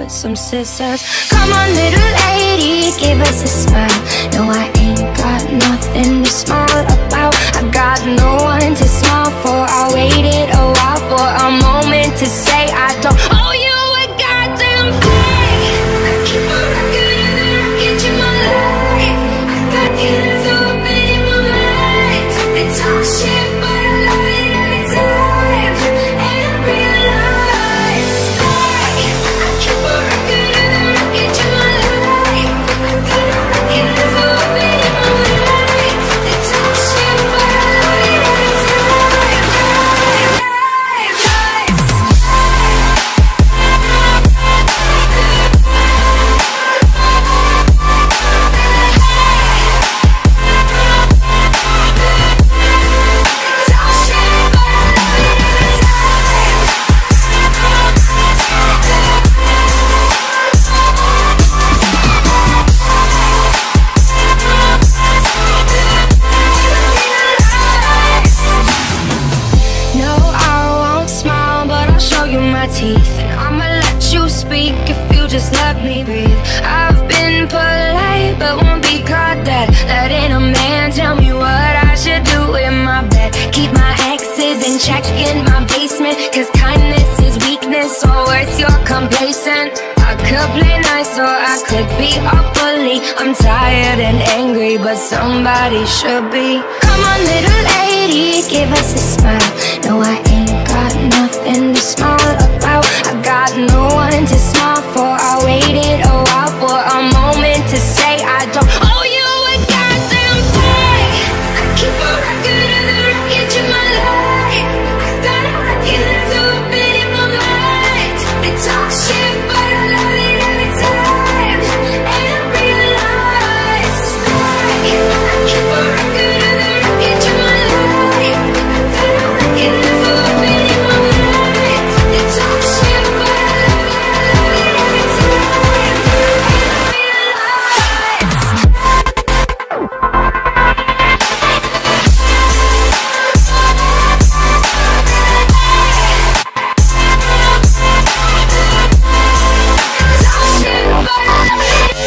with some scissors. Come on, little lady, give us a smile. No, I ain't got nothing to smile about. I got no one to smile for. I waited a while for a moment to say I don't owe you a goddamn thing. I keep on looking and then I get you my life. I got killers open in my mind. They talk shit, but I love it every time. And I realize I keep on looking and then I get you my life. I got killers open in my mind. They talk shit, but I love it every time. No, I won't smile, but I'll show you my teeth. And I'ma let you speak if you just let me breathe. I've been polite, but won't be caught dead. Letting a man tell me what I should do in my bed. Keep my exes in check in my basement, cause kindness is weakness, or worse, you're complacent. I could play nice, or I could be a bully. I'm tired and angry, but somebody should be. Come on, little lady, give us a smile. No, I ain't got nothing to smile about. I got no one to smile for. I waited a while for a moment to say I don't owe you a goddamn thing. I keep on looking and then I get you my life. I got a record that's open in my mind. They talk shit, but I love it every time. And I realize I keep on looking and then I get you my life. I got a record that's open in my mind. They talk shit, but I love it every time. And